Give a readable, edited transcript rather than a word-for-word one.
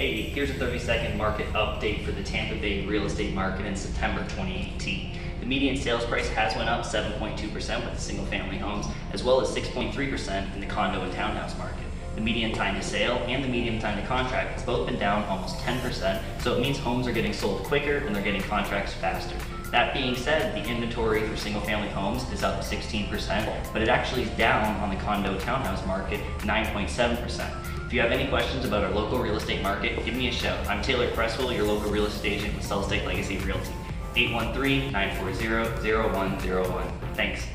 Hey, here's a 30-second market update for the Tampa Bay real estate market in September 2018. The median sales price has went up 7.2% with the single family homes, as well as 6.3% in the condo and townhouse market. The median time to sale and the median time to contract has both been down almost 10%, so it means homes are getting sold quicker and they're getting contracts faster. That being said, the inventory for single family homes is up 16%, but it actually is down on the condo townhouse market 9.7%. If you have any questions about our local real estate market, give me a shout. I'm Taylor Cresswell, your local real estate agent with Sellstate Legacy Realty. 813-940-0101. Thanks.